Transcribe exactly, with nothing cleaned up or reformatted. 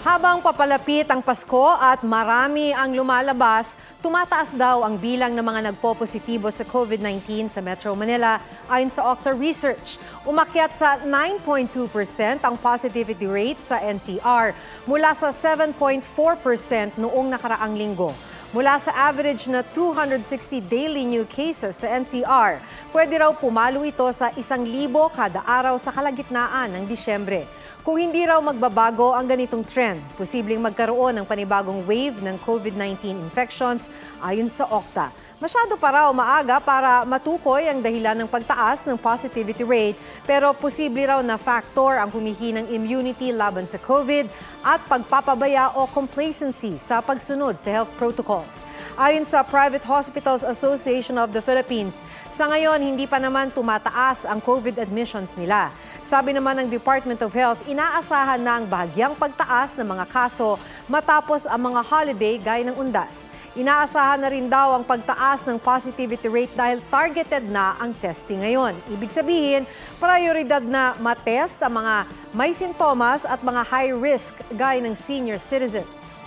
Habang papalapit ang Pasko at marami ang lumalabas, tumataas daw ang bilang ng mga nagpopositibo sa COVID nineteen sa Metro Manila ayon sa O C T A Research. Umakyat sa nine point two percent ang positivity rate sa N C R mula sa seven point four percent noong nakaraang linggo. Mula sa average na two hundred sixty daily new cases sa N C R, pwede raw pumalo ito sa isang libo kada araw sa kalagitnaan ng Disyembre. Kung hindi raw magbabago ang ganitong trend, posibleng magkaroon ng panibagong wave ng COVID nineteen infections ayon sa O C T A. Masyado pa raw maaga para matukoy ang dahilan ng pagtaas ng positivity rate, pero posible raw na factor ang humihinang immunity laban sa COVID at pagpapabaya o complacency sa pagsunod sa health protocols. Ayon sa Private Hospitals Association of the Philippines, sa ngayon hindi pa naman tumataas ang COVID admissions nila. Sabi naman ng Department of Health, inaasahan na ang bahagyang pagtaas ng mga kaso matapos ang mga holiday gaya ng Undas. Inaasahan na rin daw ang pagtaas ng positivity rate dahil targeted na ang testing ngayon. Ibig sabihin, prioridad na matest ang mga may sintomas at mga high risk gaya ng senior citizens.